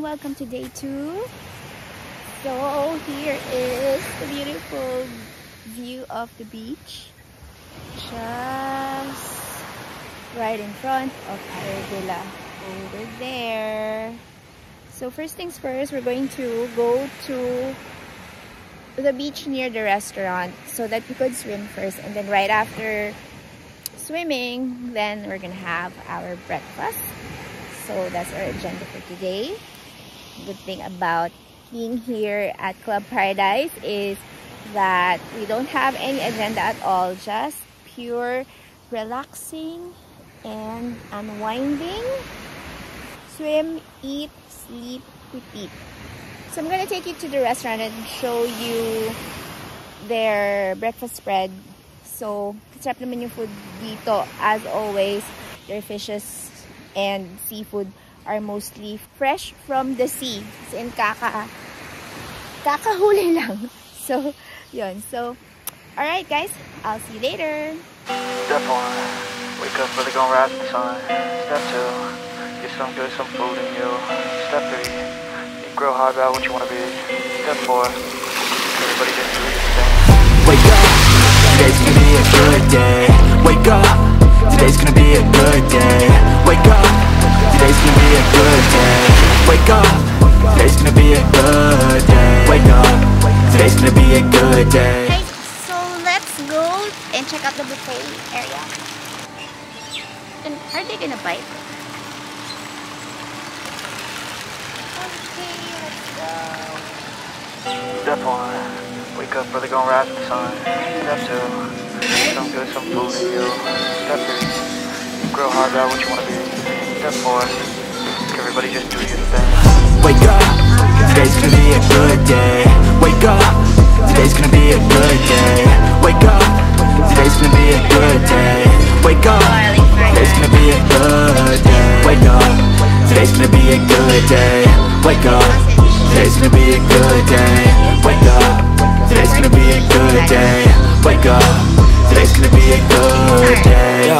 Welcome to day 2. So here is the beautiful view of the beach, just right in front of Arvilla over there. So first things first, we're going to go to the beach near the restaurant so that we could swim first, and then right after swimming, then we're gonna have our breakfast. So that's our agenda for today. Good thing about being here at Club Paradise is that we don't have any agenda at all, just pure relaxing and unwinding. Swim, eat, sleep, repeat. So I'm gonna take you to the restaurant and show you their breakfast spread. So kasarap naman yung food dito, as always. Their fishes and seafood are mostly fresh from the sea. As in, kakahuli lang. So, yun. So, alright guys, I'll see you later. Step 1, wake up early, gonna rise the sun. Step 2, get some good, some food in you. Step 3, you grow hard about what you want to be. Step 4, everybody just do your thing. Wake up, today's gonna be a good day. Wake up, today's gonna be a good day. Wake up, today's gonna be a good day. Wake up, today's gonna be a good day. Wake up, today's gonna be a good day. Okay, so let's go and check out the buffet area. And are they gonna bite? Okay, let's go. Step 1, wake up, brother, gonna rise the sun. Step 2, some good, some food in you. Step 3, grow hard about what you wanna be. Step 4, everybody just do your thing. Wake up, today's gonna be a good day. Wake up, today's gonna be a good day. Wake up, today's gonna be a good day. Wake up, today's gonna be a good day. Wake up, today's gonna be a good day. Wake up, today's gonna be a good day. Wake up, today's gonna be a good day. Wake up, today's gonna be a good day.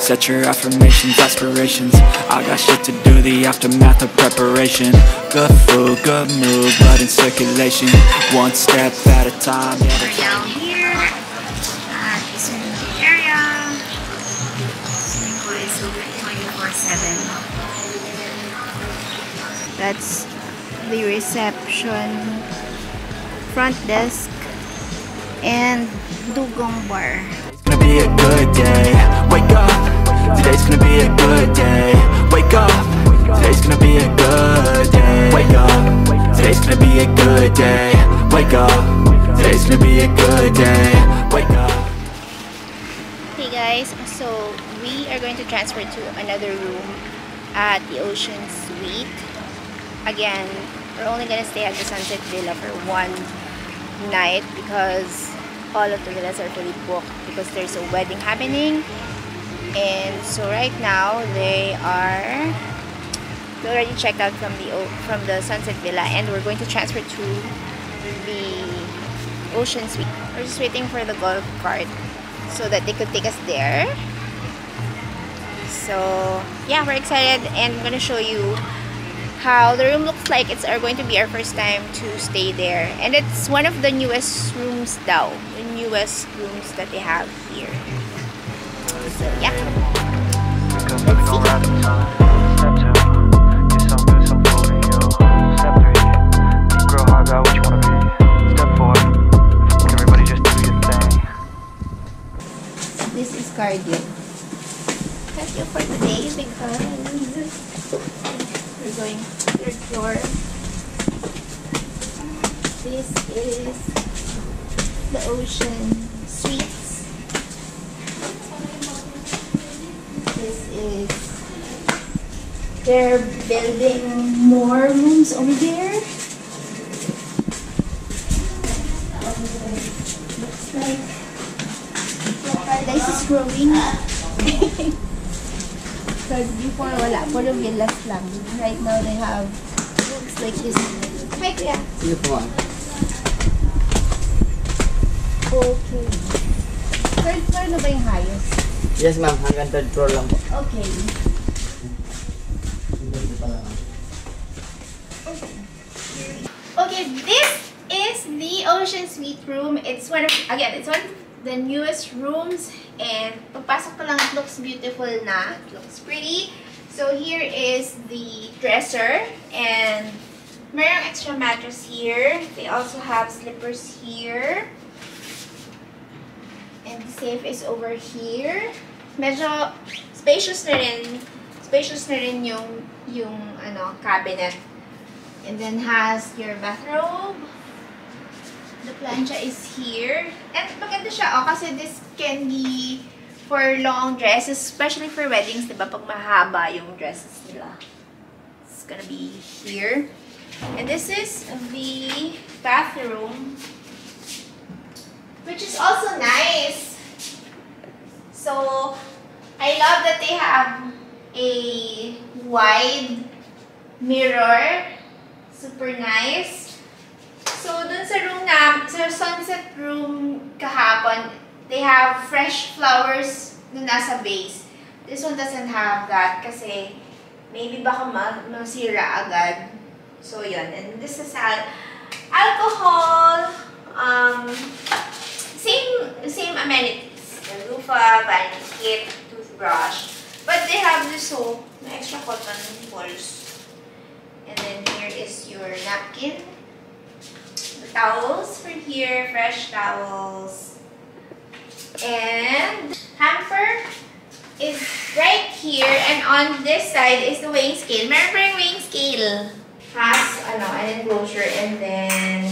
Set your affirmations, aspirations. I got shit to do, the aftermath of preparation. Good food, good mood, blood in circulation. One step at a time. We're down here at the swimming pool area. Swimming pool is open 24/7. That's the reception, front desk, and dugong bar. It's gonna be a good day. Wake up, today's gonna be a good day. Wake up, today's gonna be a good day. Wake up, today's gonna be a good day. Wake up, today's gonna be a good day. Wake up. Hey guys, so we are going to transfer to another room at the Ocean Suite. Again, we're only gonna stay at the Sunset Villa for one night because all of the villas are fully booked because there's a wedding happening. And so right now we already checked out from the Sunset Villa, and we're going to transfer to the Ocean Suite. We're just waiting for the golf cart so that they could take us there. So yeah, we're excited, and I'm gonna show you how the room looks like. It's going to be our first time to stay there, and it's one of the newest rooms daw, the newest rooms that they have here. So yeah, this is cardio for today because we're going to the third floor. This is the Ocean Suite. This is, they're building more rooms over there. Looks like Paradise is growing. Because before, wala, puro villas lang. Right now, they have rooms mix like this. Hi, Kuya. Sige po. Okay. Third floor na ba yung highest? Yes, ma'am. Hanggang third floor lang po. Okay. Okay, this is the Ocean Suite room. It's one of, again, it's one of the newest rooms. And pagpasok ko lang, it looks beautiful na. It looks pretty. So here is the dresser. And merong extra mattress here. They also have slippers here. And the safe is over here. Medyo spacious na rin. Spacious na rin yung ano, cabinet. And then has your bathrobe. The plancha is here. And maganda siya, oh, kasi this can be for long dresses, especially for weddings, diba? Pag mahaba yung dresses nila. It's gonna be here. And this is the bathroom, which is also nice. So, I love that they have a wide mirror. Super nice. So, dun sa room na, sa sunset room kahapon, they have fresh flowers dun nasa base. This one doesn't have that kasi maybe baka masira agad. So, yun. And this is alcohol, same amenities. The loofah, vanity kit, toothbrush. But they have the soap, na extra cotton balls. And then here is your napkin, the towels for here, fresh towels, and hamper is right here. And on this side is the weighing scale. Remember, weighing scale has an enclosure, and then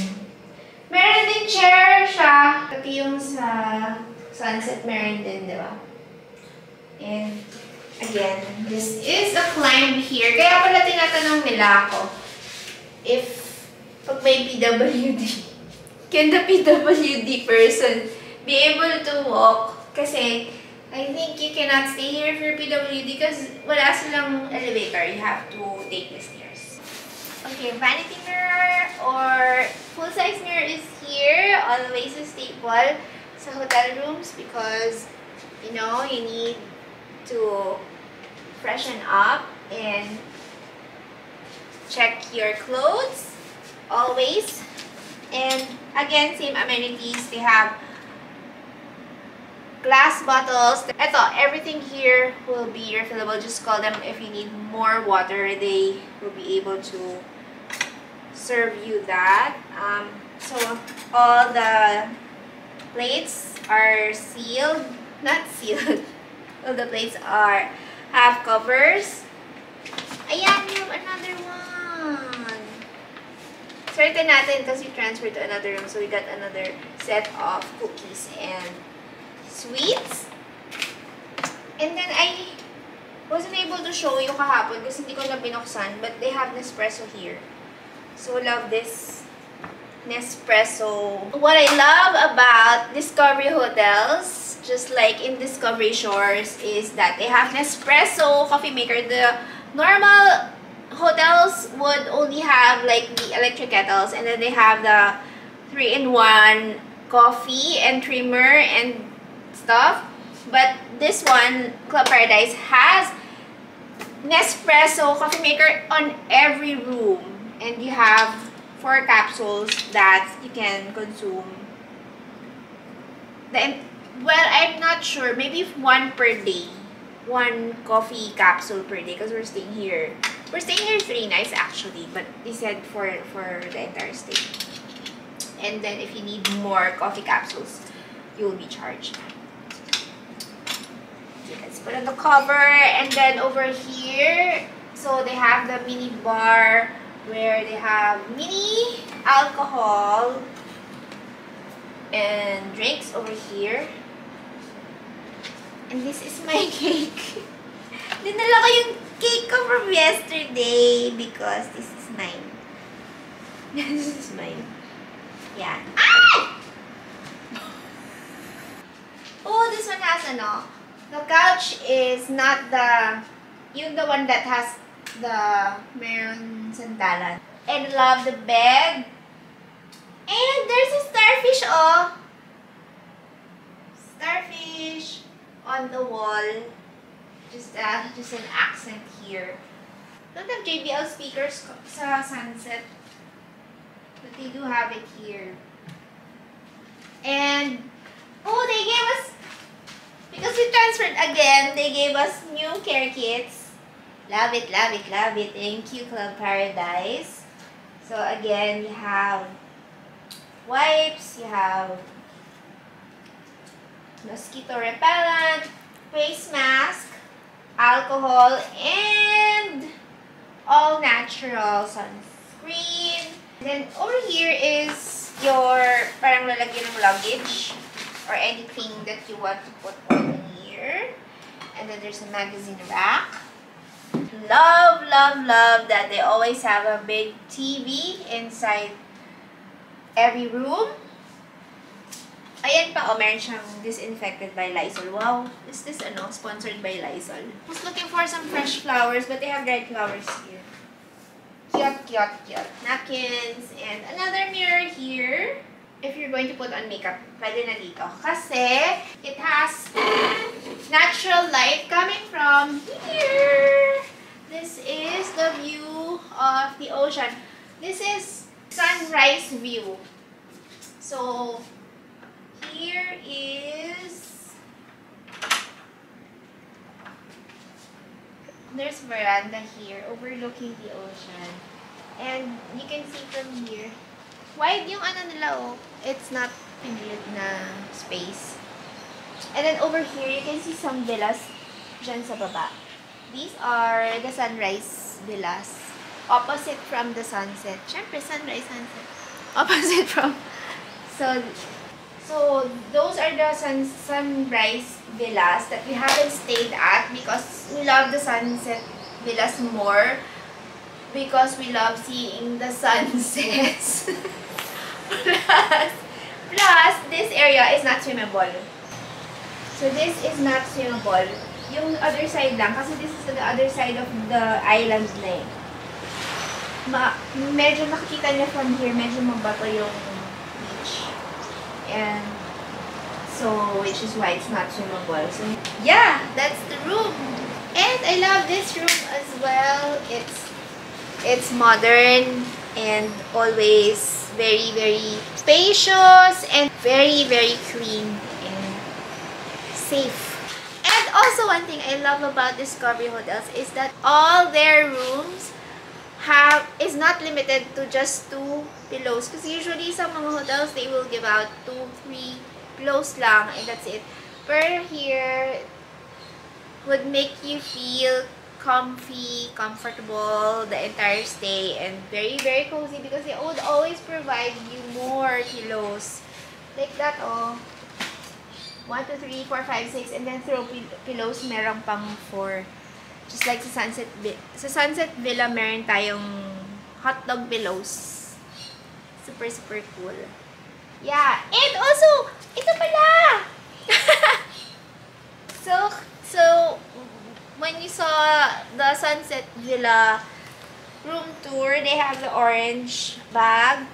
meron din chair siya, pati yung sa sunset meron din, di ba? And again, this is a climb here. Kaya pala tinatanong nila ako if pag may PWD, can the PWD person be able to walk? Kasi I think you cannot stay here for PWD because wala silang elevator. You have to take the stairs. Okay, vanity mirror or full-size mirror is here. Always a staple sa hotel rooms because, you know, you need to freshen up and check your clothes always. And again, same amenities. They have glass bottles. That's all. Everything here will be refillable. Just call them if you need more water. They will be able to serve you that. So all the plates are sealed. Not sealed. All the plates have covers. Ayan, we have another one. Swerte natin because we transferred to another room, so we got another set of cookies and sweets. And then I wasn't able to show you kahapon kasi hindi ko na binuksan, but they have Nespresso here. So love this Nespresso. What I love about Discovery Hotels, just like in Discovery Shores, is that they have Nespresso coffee maker. The normal hotels would only have like the electric kettles, and then they have the 3-in-1 coffee and trimmer and stuff. But this one, Club Paradise, has Nespresso coffee maker on every room, and you have 4 capsules that you can consume. Well, I'm not sure. Maybe one per day. One coffee capsule per day. Because we're staying here. We're staying here 3 nights actually. But they said for the entire stay. And then if you need more coffee capsules, you'll be charged. Okay, let's put on the cover. And then over here, so they have the mini bar where they have mini alcohol and drinks over here. And this is my cake. Dinala ko yung cake ko from yesterday because this is mine. This is mine. Yeah. Ah! Oh, this one has ano. The couch is not the one that has the meron sandalan. and love the bed. And there's a starfish, oh! Starfish on the wall. Just an accent here. Don't have JBL speakers sa sunset, but they do have it here. And, oh, they gave us, because we transferred again, they gave us new care kits. Love it, love it, love it. Thank you, Club Paradise. So again, you have wipes, you have mosquito repellent, face mask, alcohol, and all natural sunscreen. And then over here is your parang lalagyan ng luggage or anything that you want to put on here. And then there's a magazine rack. Love, love, love that they always have a big TV inside every room. Ayan pa, oh, meron siyang disinfected by Lysol. Wow, is this ano? Sponsored by Lysol. I was looking for some fresh flowers, but they have dried flowers here. Cute, cute, cute. Napkins, and another mirror here. If you're going to put on makeup, pwede na dito. Kasi, it has natural light coming from here. This is the view of the ocean. This is sunrise view. So, here is, there's veranda here overlooking the ocean, and you can see from here wide yung ano nila, oh, it's not pinilid na space. And then over here you can see some villas dyan sa baba. These are the sunrise villas opposite from the sunset. Syempre sunrise, sunset opposite from, so those are the sunrise villas that we haven't stayed at because we love the sunset villas more, because we love seeing the sunsets. plus, this area is not swimmable. So this is not swimmable. Yung other side lang, kasi this is the other side of the island na eh. Medyo makikita niyo from here, medyo mabato yung beach. And so, which is why it's not swimmable. So, yeah, that's the room. And I love this room as well. It's modern and always very, very spacious and very, very clean and safe. And also one thing I love about Discovery Hotels is that all their rooms is not limited to just 2 pillows, because usually some mga hotels they will give out 2-3 pillows lang and that's it. Per here would make you feel comfy, comfortable the entire stay, and very, very cozy because they would always provide you more pillows like that, oh, 1, 2, 3, 4, 5, 6, and then throw pillows merong pang 4. Just like sa sunset villa, meron tayong hotdog pillows. Super, super cool. Yeah, and also, ito pala! so, when you saw the sunset villa room tour, they have the orange bag.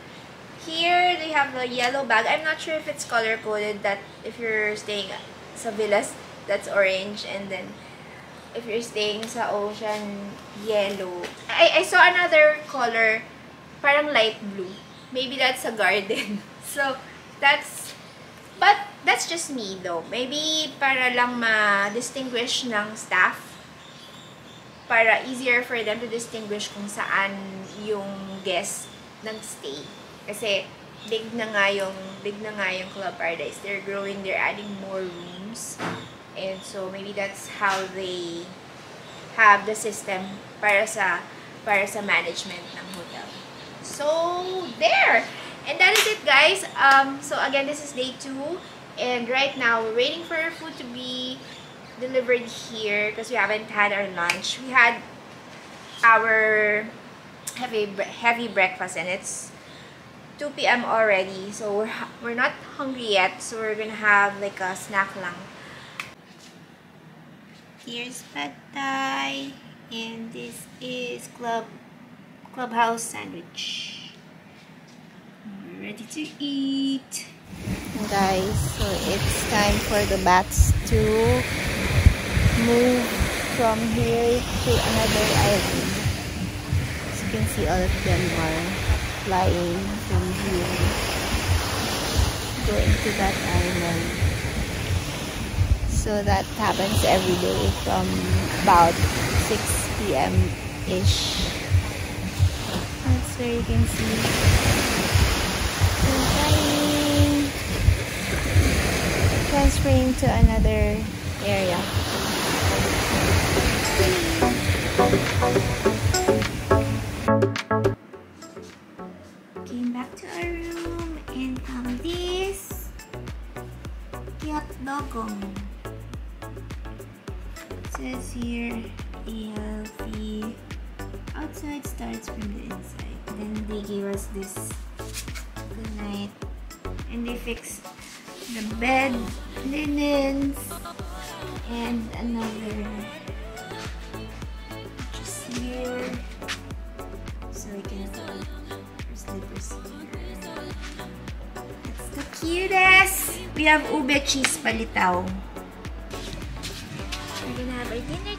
Here, they have the yellow bag. I'm not sure if it's color-coded, that if you're staying sa villas, that's orange, and then if you're staying sa ocean, yellow. I saw another color, parang light blue. Maybe that's a garden. So, that's just me though. Maybe para lang ma-distinguish ng staff. Para easier for them to distinguish kung saan yung guest nag-stay. Kasi big na nga yung Club Paradise. They're growing, they're adding more rooms. And so maybe that's how they have the system para sa management ng hotel. So there, and that is it, guys. So again, this is day 2, and right now we're waiting for our food to be delivered here because we haven't had our lunch. We had our heavy breakfast, and it's 2 p.m. already. So we're not hungry yet. So we're gonna have like a snack lang. Here's Pad Thai, and this is Club clubhouse sandwich. We're ready to eat. Guys, so it's time for the bats to move from here to another island. As you can see, all of them are flying from here, going to that island. So that happens every day from about 6 p.m. ish. That's where you can see. Transferring to another area. Came back to our room and found this cute dogong. It says here, be healthy. Outside starts from the inside. Then they gave us this good night, and they fixed the bed linens and another just here, so we can put our slippers here. It's the cutest. We have ube cheese palitaw. We're gonna have our dinner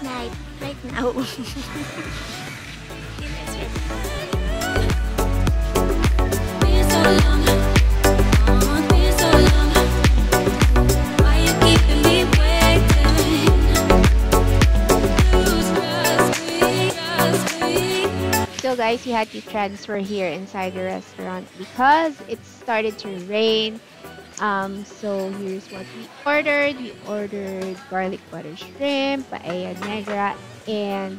tonight, right now. Dinner's ready. Guys, we had to transfer here inside the restaurant because it started to rain. So here's what we ordered. We ordered garlic butter shrimp, paella negra, and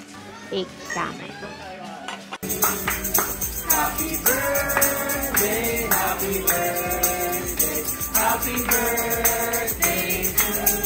baked salmon. Happy birthday, happy birthday, happy birthday to you.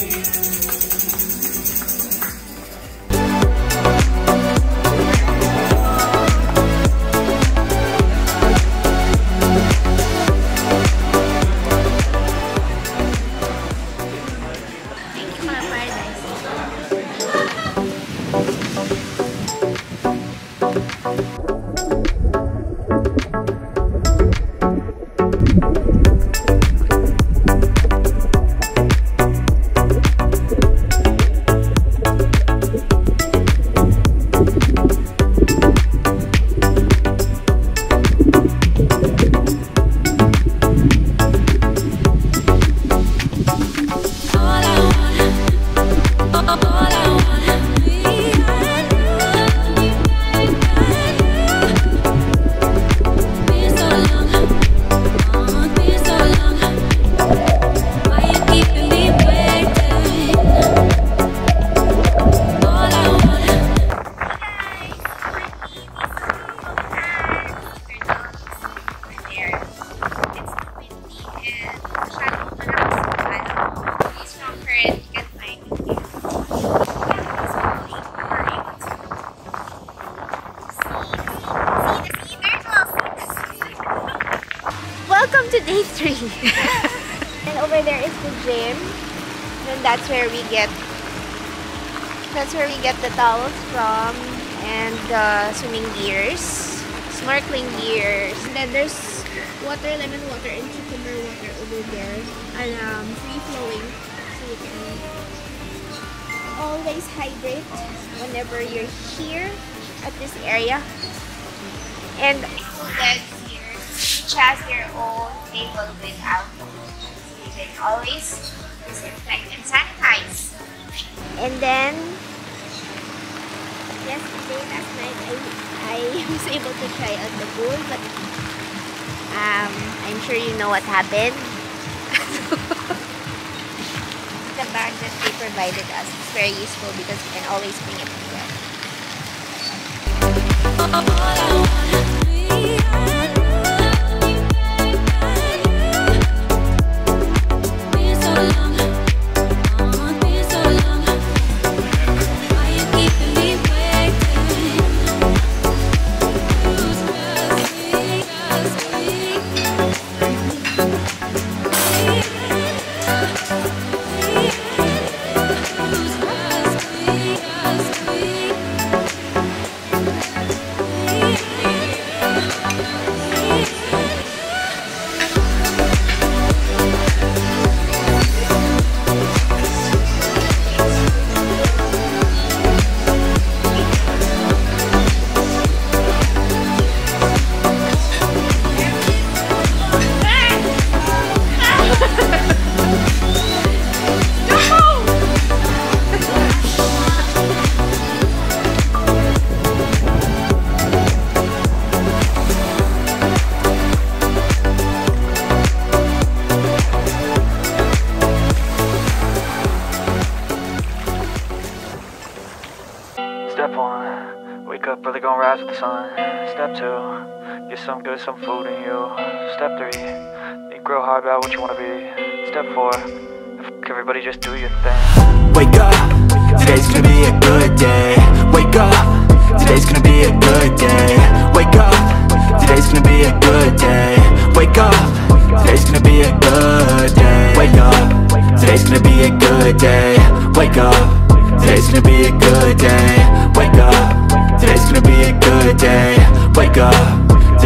And over there is the gym, and that's where we get the towels from, and swimming gears, snorkeling gears. And then there's water, lemon water and cucumber water over there, and free flowing, so you can always hydrate whenever you're here at this area. And each has their own table with alcohol, so you can always disinfect and sanitize. And then yesterday, last night, I was able to try out the pool, but I'm sure you know what happened. The bag that they provided us is very useful because you can always bring it anywhere. Get some good, some food in you. Step 3, think real hard about what you wanna be. Step 4, everybody just do your thing. Wake up, today's gonna be a good day. Wake up, today's gonna be a good day. Wake up, today's gonna be a good day. Wake up, today's gonna be a good day. Wake up, today's gonna be a good day. Wake up, today's gonna be a good day. Wake up, today's gonna be a good day. Wake up,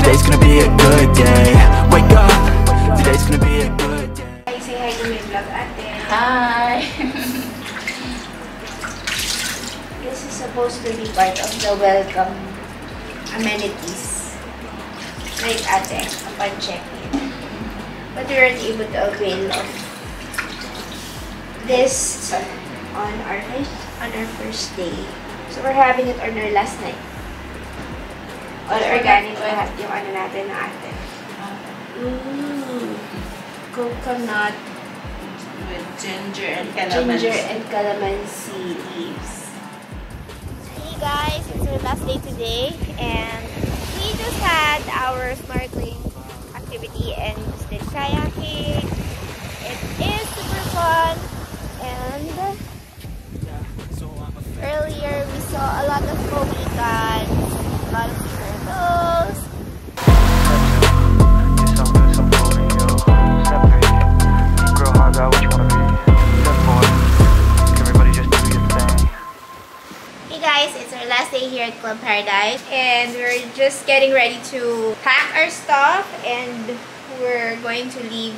today's gonna be a good day. Wake up, today's gonna be a good day. Hi, say hi to my vlog, ate. Hi. This is supposed to be part of the welcome amenities. Right, ate, upon check-in. But we weren't able to avail of this on our first day. So we're having it on our last night. All organic lahat yung ano natin na ate. Coconut with ginger and calamansi leaves. Hey guys, it's our last day today and we just had our snorkeling activity and just did kayaking. It is super fun and earlier we saw a lot of kobe guns, a lot of turtles. Hey guys, it's our last day here at Club Paradise and we're just getting ready to pack our stuff and we're going to leave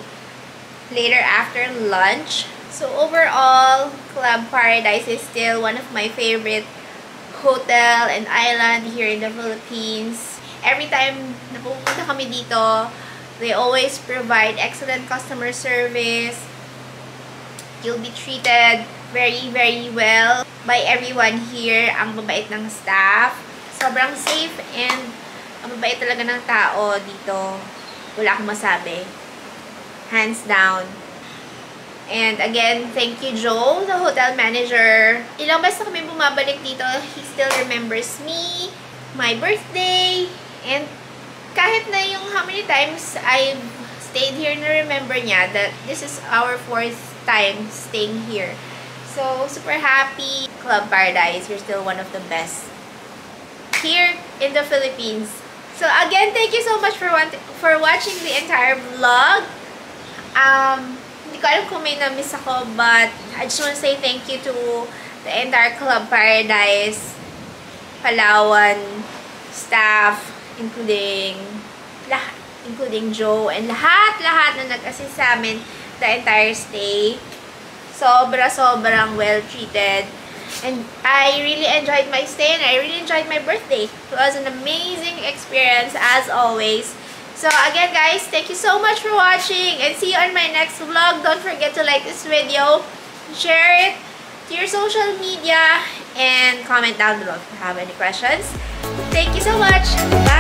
later after lunch. So overall, Club Paradise is still one of my favorite hotel and island here in the Philippines. Every time napupunta kami dito, they always provide excellent customer service. You'll be treated very, very well by everyone here. Ang babait ng staff. Sobrang safe and ang babait talaga ng tao dito. Wala akong masabi. Hands down. And again, thank you Joel, the hotel manager. Ilang beses kami bumabalik dito, he still remembers me, my birthday, and kahit na yung how many times I've stayed here, na-remember niya that this is our 4th time staying here. So, super happy. Club Paradise, you're still one of the best here in the Philippines. So again, thank you so much for watching the entire vlog. Hindi ko alam kung may na-miss ako, but I just want to say thank you to the entire Club Paradise, Palawan staff, including Joe, and lahat na nag-assist sa amin the entire stay. Sobrang well-treated. And I really enjoyed my stay and I really enjoyed my birthday. It was an amazing experience as always. So again guys, thank you so much for watching and see you on my next vlog. Don't forget to like this video, share it to your social media, and comment down below if you have any questions. Thank you so much. Bye!